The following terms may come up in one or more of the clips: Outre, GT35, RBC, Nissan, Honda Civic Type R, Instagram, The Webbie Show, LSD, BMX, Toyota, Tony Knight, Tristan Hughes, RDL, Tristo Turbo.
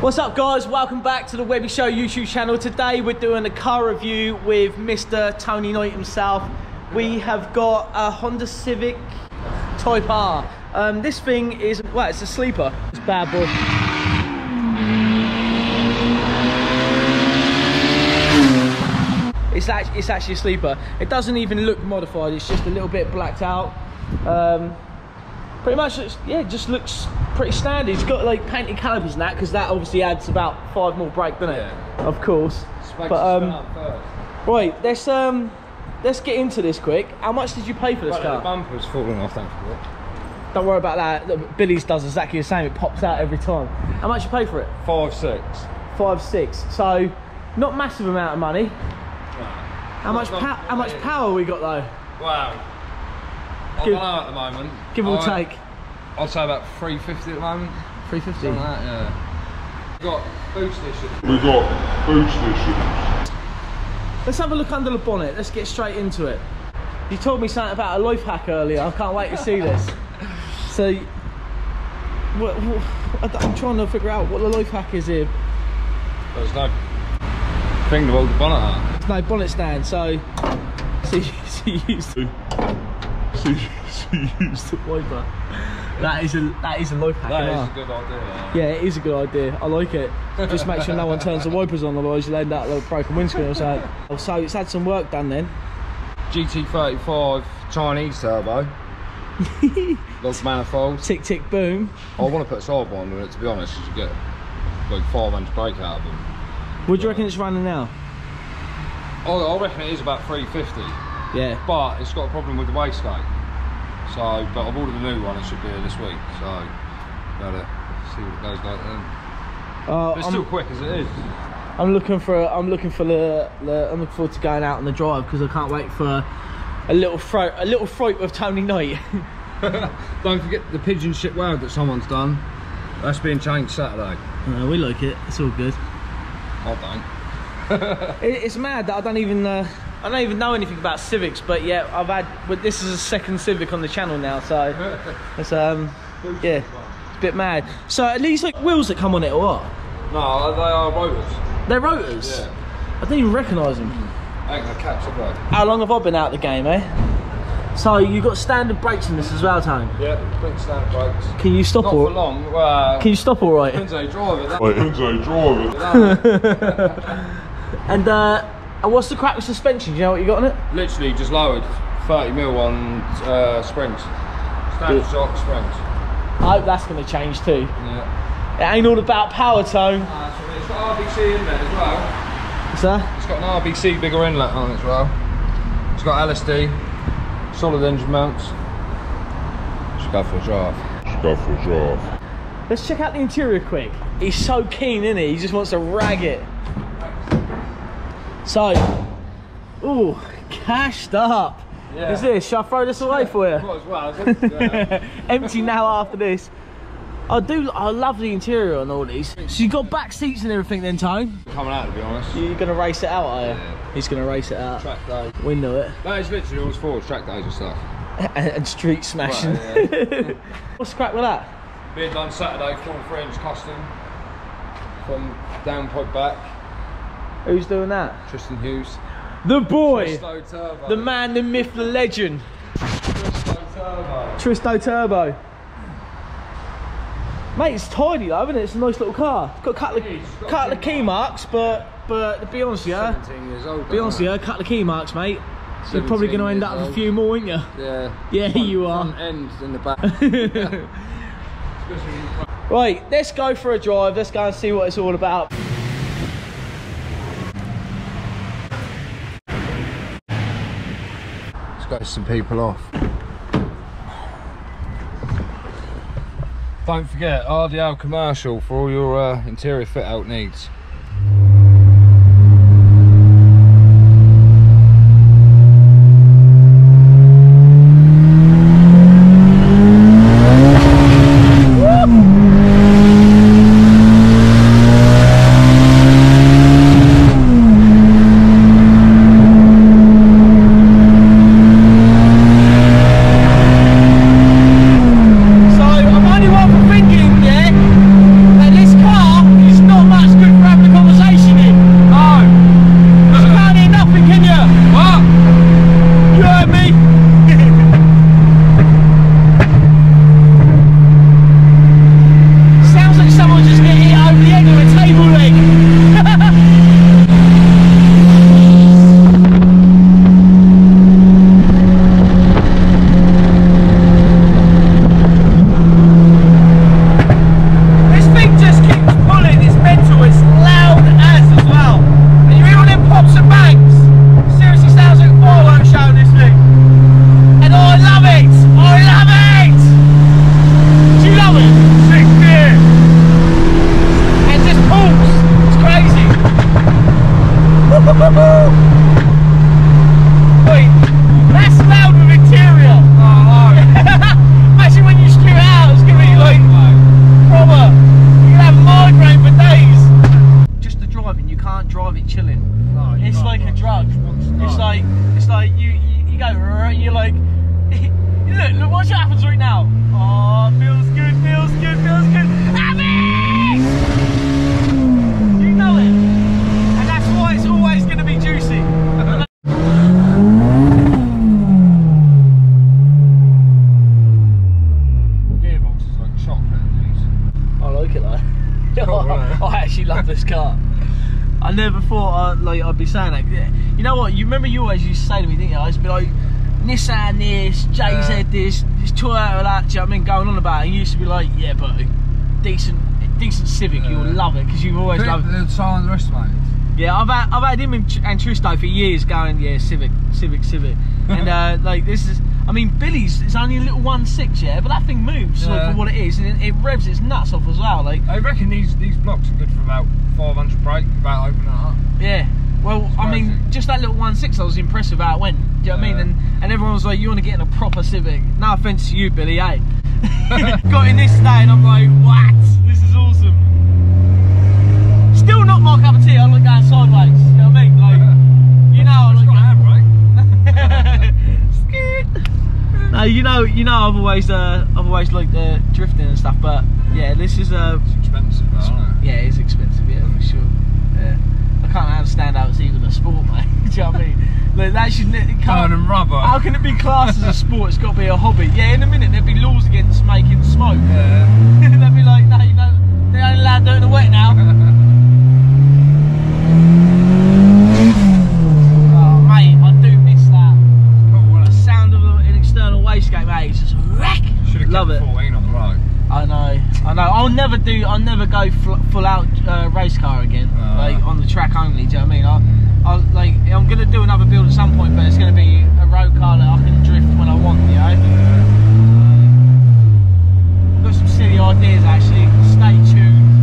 What's up guys, welcome back to the Webbie Show YouTube channel. Today we're doing a car review with Mr. Tony Knight himself. We have got a Honda Civic Type R. This thing is, well, it's a sleeper. It's bad boy. It's actually a sleeper. It doesn't even look modified, it's just a little bit blacked out. Pretty much, yeah, it just looks pretty standard. It's got like painted calipers and that, because that obviously adds about 5 more brake, doesn't it? Yeah. Of course. But, right, let's get into this quick. How much did you pay for this car? The bumper's falling off, thankfully. Don't worry about that. Billy's does exactly the same. It pops out every time. How much you pay for it? 5.6. 5.6. So, not massive amount of money. How much power we got though? Wow. I don't know at the moment. Give or take. I'd say about 350 at the moment. 350? Something like that, yeah. We got boot station. Let's have a look under the bonnet. Let's get straight into it. You told me something about a life hack earlier. I can't wait to see this. So, I'm trying to figure out what the life hack is here. There's no thing to hold the bonnet at. No bonnet stand, so she used the wiper. That is a life hack. That is a good idea. Yeah, it is a good idea. I like it. Just make sure no one turns the wipers on, otherwise you'll end up like a broken windscreen or something. So it's had some work done then. GT35 Chinese turbo. Lots of manifolds. Tick tick boom. I want to put a side one in it, to be honest, because you get like 500 brake out of them. What do you reckon it's running now? I reckon it is about 350. Yeah. But it's got a problem with the wastegate. So, but I've ordered a new one. It should be here this week. So, gotta see what it goes like then. But it's still quick as it is. I'm looking forward to going out on the drive because I can't wait for a little fright with Tony Knight. Don't forget the pigeon shit weld that someone's done. That's being changed Saturday. We like it. It's all good. I don't. It's mad that I don't even know anything about Civics, but yeah, this is a second Civic on the channel now, so it's yeah, it's a bit mad. So at least like wheels that come on it or what? No, they are rotors. They're rotors? Yeah. I didn't even recognise them. I ain't gonna catch up though. How long have I been out of the game, eh? So you got standard brakes in this as well, Tony? Yeah, big standard brakes. Can you stop all right? Not for long. Can you stop all right? Depends how you drive it. Depends how you drive it. And what's the crack with suspension? Do you know what you got on it? Literally just lowered 30mm on springs. Standard shock springs. I hope that's going to change too. Yeah. It ain't all about power, Tone. It's got RBC in there as well. What's that? It's got an RBC bigger inlet on it as well. It's got LSD, solid engine mounts. Just go for a drive. Let's check out the interior quick. He's so keen, isn't he? He just wants to rag it. So, ooh, cashed up. Yeah. Is this? Shall I throw this away for you? Quite as well, empty now after this. I love the interior on all these. So you got back seats and everything then, Tone? Coming out, to be honest. You're gonna race it out, are you? Yeah. He's gonna race it out. Track days. We know it. That is literally all it's for, track days and stuff. And street smashing. Right, yeah. What's the crack with that? Being done Saturday, 4 inch custom. From down pod back. Who's doing that? Tristan Hughes. The boy! Tristo Turbo. The man, the myth, the legend. Tristo Turbo. Tristo Turbo. Mate, it's tidy though, isn't it? It's a nice little car. It's got a couple of key marks, but to be honest with you, 17 years old, be honest with you, a couple of key marks, mate. You're probably going to end up with a few more, aren't you? Yeah. Yeah, you are. Front end in the back. Right, let's go for a drive. Let's go and see what it's all about. Got some people off. Don't forget RDL commercial for all your interior fit out needs. It's not I actually love this car. I never thought I'd be saying that. You know what? You remember you always used to say to me, didn't you? I used to be like, Nissan this, JZ this, this Toyota that. Do you know what I mean? Going on about it. And you used to be like, yeah, but a decent Civic, you'll love it because you've always loved it. They're so underestimated. Yeah, I've had him and Tristo for years going, yeah, Civic, and like this is. I mean, Billy's it's only a little 1.6, yeah, but that thing moves like, for what it is, and it revs its nuts off as well. Like I reckon these blocks are good for about 500 brake without opening it up. Yeah, well, I mean, just that little 1.6, I was impressed with how it went. Do you know what I mean? And everyone was like, you want to get in a proper Civic? No offence to you, Billy, eh? Got in this today, and I'm like, what? This is awesome. Still not my cup of tea. I look down sideways. You know what I mean? Like, you know, I look no, you know, I've always liked the drifting and stuff, but yeah, this is it's expensive, though, isn't it? Yeah, it's expensive, yeah, for sure. Yeah, I can't understand how it's even a sport, mate. Do you know what I mean? Like, that should rubber. How can it be classed as a sport? It's got to be a hobby. Yeah, in a minute there'd be laws against making smoke. Yeah. They'd be like, no, you don't. They ain't allowed to do it in the wet now. Love it. 14 on the road. I know. I'll never go full out race car again. Like on the track only. Do you know what I mean? I'm gonna do another build at some point, but it's gonna be a road car that I can drift when I want. You know. I've got some silly ideas actually. Stay tuned.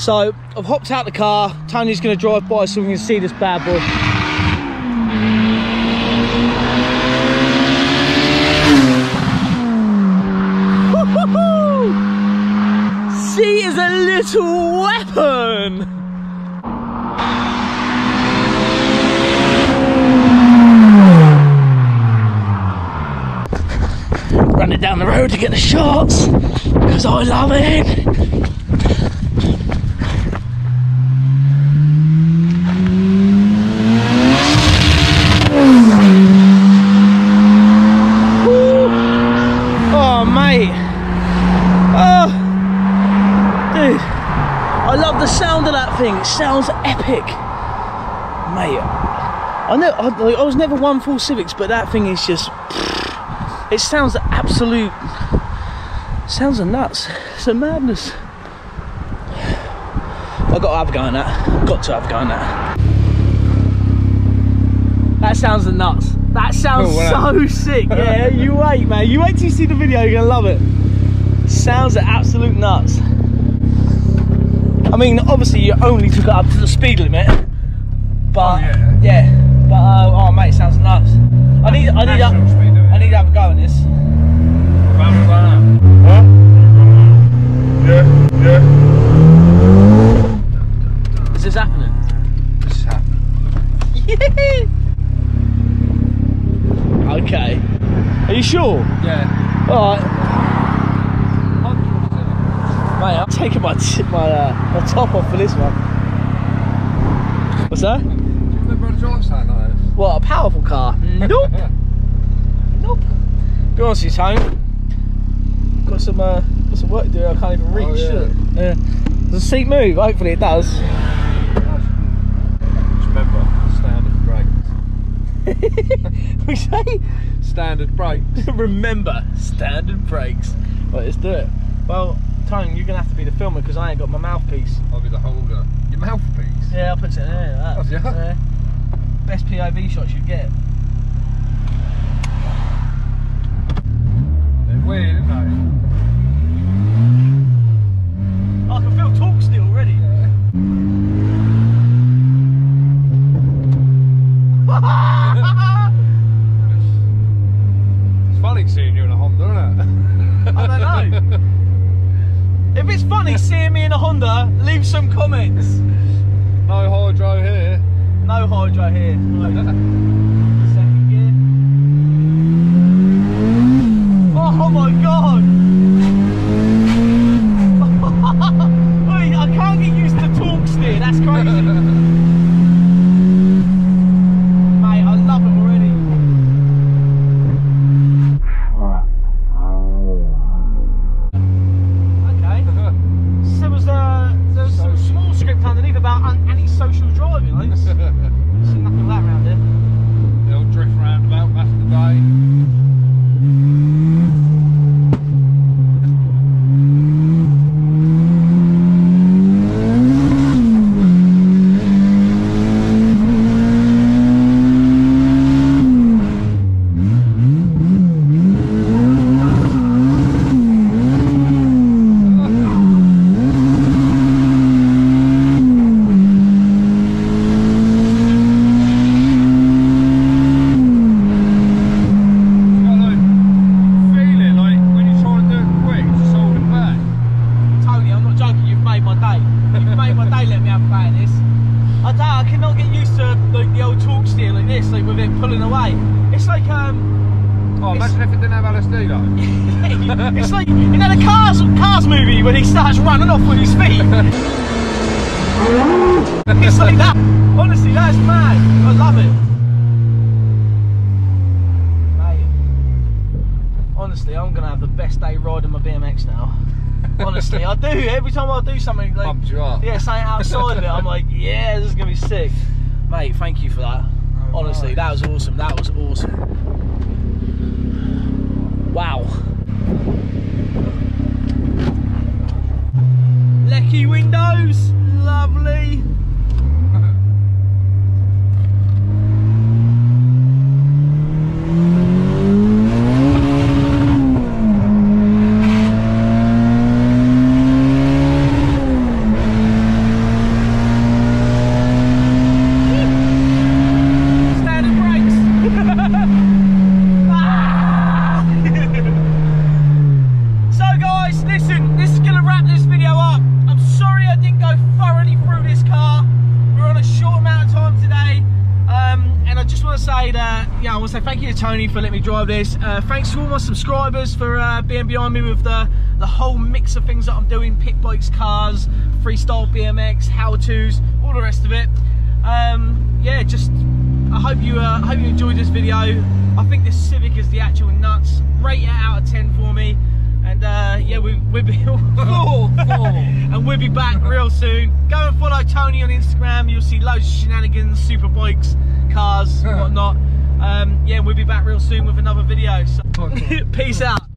So I've hopped out the car, Tony's going to drive by so we can see this bad boy. Woo-hoo-hoo! She is a little weapon! Running down the road to get the shots, because I love it! Thing. It sounds epic, mate. I was never one for Civics, but that thing is just. It sounds absolute. Sounds a nuts. It's a madness. I've got to have a go on that. Got to have a go on that. That sounds a nuts. That sounds so sick. Yeah, you wait, man. You wait till you see the video. You're gonna love it. Sounds an absolute nuts. I mean, obviously you only took it up to the speed limit, but oh mate, it sounds nuts. I need to have a go on this. Yeah. Is this happening? This is happening. Okay. Are you sure? Yeah. All right. Mate, I'm taking my top off for this one. What's that? Do you remember a drive sound like this? What, a powerful car? Nope. Nope. Be honest with you, Tone. Got some work to do. I can't even reach. Yeah. Does the seat move? Hopefully it does. Just remember, standard brakes. What do you say? Standard brakes. Remember, standard brakes. Right, let's do it. Well. Tone, you're gonna have to be the filmer because I ain't got my mouthpiece. I'll be the holder. Your mouthpiece? Yeah, I'll put it there. Like that. Oh, yeah. Best POV shots you get. They're weird, isn't they? I can feel torque still already. Yeah. It's funny seeing you in a Honda, isn't it? I don't know. If it's funny seeing me in a Honda, leave some comments. hard right here. Look. Second gear. Oh my god! Wait, I can't get used to torque steer, that's crazy. It's like, you know, the Cars movie when he starts running off with his feet. It's like that. Honestly, that's mad. I love it. Mate, honestly, I'm going to have the best day riding my BMX now. Honestly, I do. Every time I do something, like, yeah, something outside of it, I'm like, yeah, this is going to be sick. Mate, thank you for that. Oh, honestly, that was awesome. That was awesome. Wow. Lecky windows, lovely. Tony for letting me drive this. Thanks to all my subscribers for being behind me with the whole mix of things that I'm doing: pit bikes, cars, freestyle BMX, how-tos, all the rest of it. Yeah, just I hope you enjoyed this video. I think this Civic is the actual nuts. Rate it out of 10 for me. And yeah, we'll be and we'll be back real soon. Go and follow Tony on Instagram. You'll see loads of shenanigans, super bikes, cars, whatnot. Yeah, we'll be back real soon with another video. So. Peace out.